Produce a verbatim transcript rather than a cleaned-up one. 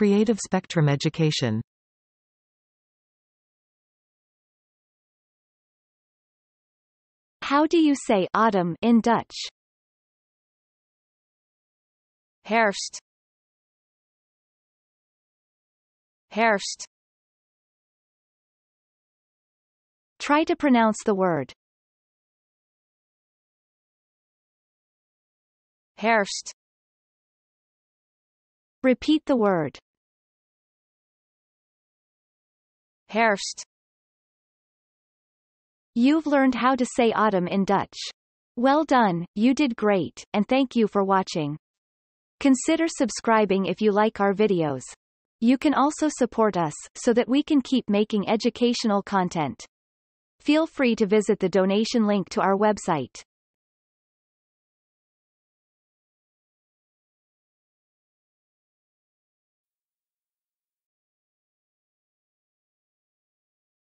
Creative Spectrum Education. How do you say autumn in Dutch? Herfst. Herfst. Try to pronounce the word. Herfst. Repeat the word. Herfst. You've learned how to say autumn in Dutch. Well done, you did great, and thank you for watching. Consider subscribing if you like our videos. You can also support us, so that we can keep making educational content. Feel free to visit the donation link to our website.